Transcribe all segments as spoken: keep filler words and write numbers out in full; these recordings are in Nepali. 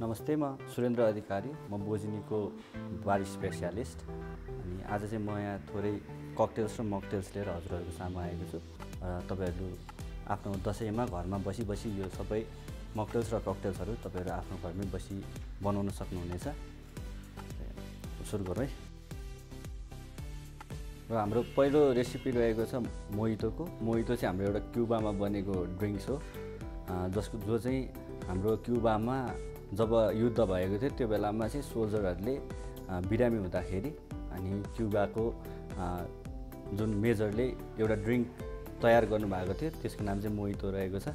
नमस्ते म सुरेन्द्र अधिकारी म बोजिनीको बार स्पेशलिस्ट अनि आज चाहिँ म यहाँ थोरै ककटेल्स र मकटेल्स लिएर हजुरहरुको सामु आएको छु र तपाईहरु आफ्नो दशैंमा घरमा बसी बसी यो सबै मकटेल्स र ककटेल्सहरु तपाईहरु आफ्नो घरमै बसी बनाउन सक्नुहुनेछ। सुरु गरौँ है। र हाम्रो पहिलो रेसिपी रहेको छ मोहिटोको। मोहिटो चाहिँ हाम्रो एउटा क्युबामा बनेको ड्रिंक्स हो जसको जो चाहिँ हाम्रो क्युबामा जब युद्ध भएको थियो त्यो बेलामा चाहिँ सोल्जरहरुले बिरामी हुँदाखेरि अनि क्युबाको जुन मेजरले एउटा ड्रिंक तयार गर्नु भएको थियो त्यसको नाम चाहिँ मोहिटो रहेको छ।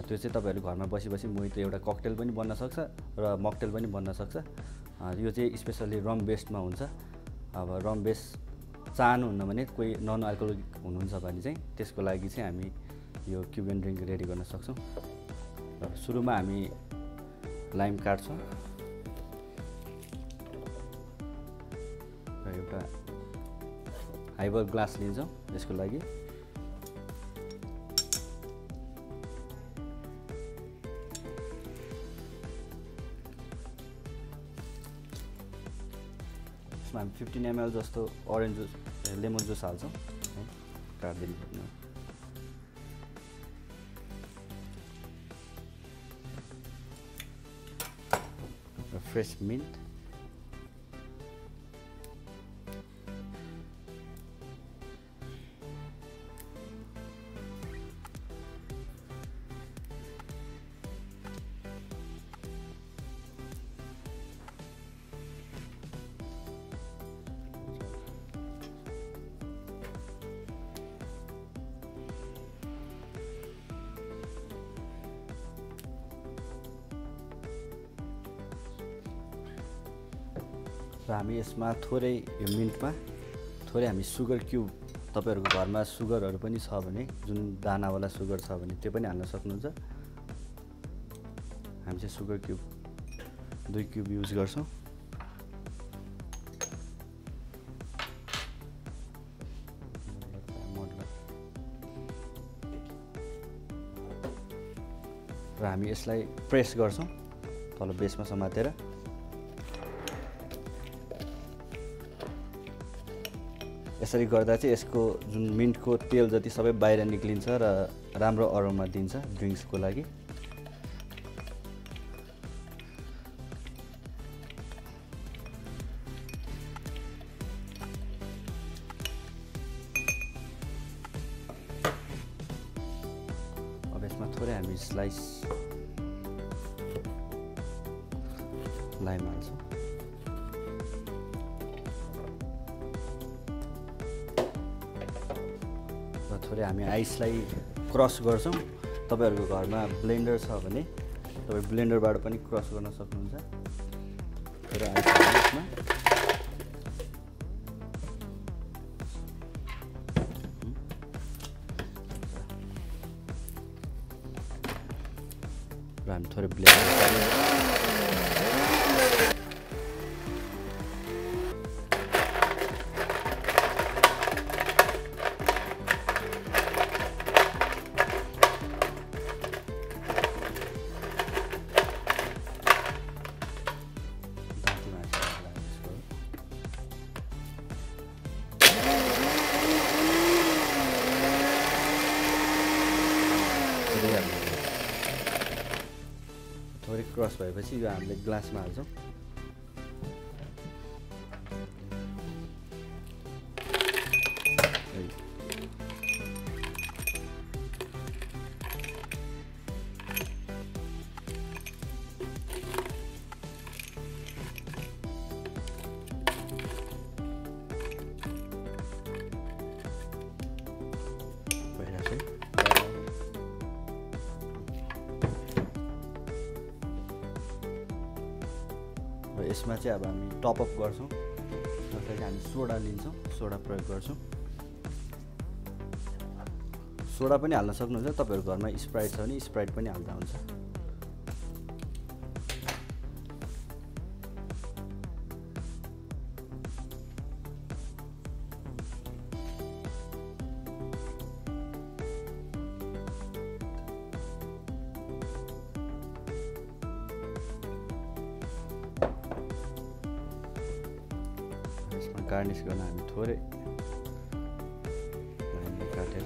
त्यो चाहिँ तपाईहरु घरमा बसी बसी मोहिटो एउटा ककटेल पनि बन्न सक्छ र मकटेल पनि बन्न सक्छ। यो चाहिँ स्पेशली रम बेस्डमा हुन्छ। अब रम बेस्ड चाहनुहुन्न भने कोही नन अल्कोहोलिक हुनुहुन्छ भने चाहिँ त्यसको लागि चाहिँ हामी यो क्युबन ड्रिंक रेडी गर्न सक्छौं। सुरुमा हामी लाइम काट्छौं र एउटा हाइबल ग्लास लिन्छौं यसको लागि। यसमा हामी पन्ध्र एमएल जस्तो ओरेन्ज जुस लेमन जुस हाल्छौं काट्दिनु। फ्रेश मिन्ट र हामी यसमा थोरै यो मिन्टमा थोरै हामी सुगर क्यूब तपाईहरुको घरमा सुगरहरु पनि छ भने जुन दानावाला सुगर छ भने त्यो पनि हाल्न सक्नुहुन्छ। हामी चाहिँ सुगर क्यूब दुई क्यूब युज गर्छौं। र हामी यसलाई प्रेस गर्छौं तल बेसमा समातेर। यसरी गर्दा चाहिँ यसको जुन मिन्टको तेल जति सबै बाहिर निक्लिन्छ र राम्रो अरोमा दिन्छ ड्रिंक्सको लागि। अब यसमा थोरै हामी स्लाइस लाइम हाल्छौँ। थोरै हामी आइसलाई क्रस गर्छौं। तपाईहरुको घरमा ब्लेन्डर छ भने तपाई ब्लेन्डरबाट पनि क्रस गर्न सक्नुहुन्छ। थोरै आइस हाल्नुमा र हामी थोरै ब्लेन्डर थोरै क्रस भएपछि यो हामीले ग्लासमा हाल्छौं। यसमा चाहिँ अब हामी टप अप गर्छौं जसलाई हामी सोडा लिन्छौं सोडा प्रयोग गर्छौं। सोडा पनि हाल्न सक्नुहुन्छ। तपाईहरु घरमा स्प्राइट छ भने स्प्राइट पनि हाल्दा हुन्छ। यसमा गार्निस गर्न हामी थोरै लाइनमा काटेर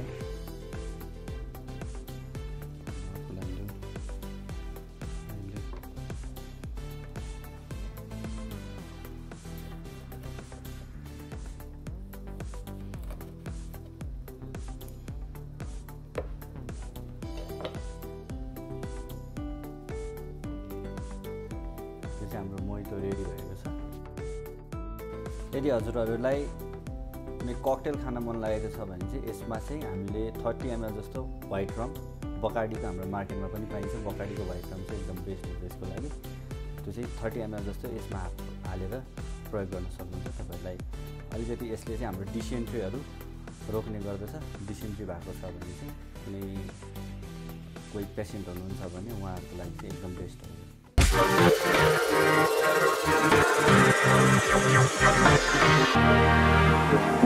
हाम्रो मोहितो रेडी भएको छ। यदि हजुरहरुलाई कुनै ककटेल खान मन लागेको छ भने चाहिँ यसमा चाहिँ हामीले तीस एमएल जस्तो व्हाइट रम बकाडीको हाम्रो मार्केटमा पनि पाइन्छ। बकाडीको व्हाइट रम चाहिँ एकदम बेस्ट हो त्यसको लागि। त्यो चाहिँ तीस एमएल जस्तो यसमा हालेर प्रयोग गर्न सक्नुहुन्छ तपाईहरुलाई। अलिकति यसले चाहिँ हाम्रो डिसेन्ट्रीहरु रोक्ने गर्दछ। डिसेन्ट्री भएको छ भने चाहिँ कुनै कोही पेशेन्ट हुनुहुन्छ भने उहाँहरुको लागि चाहिँ एकदम बेस्ट हो। We'll be right back.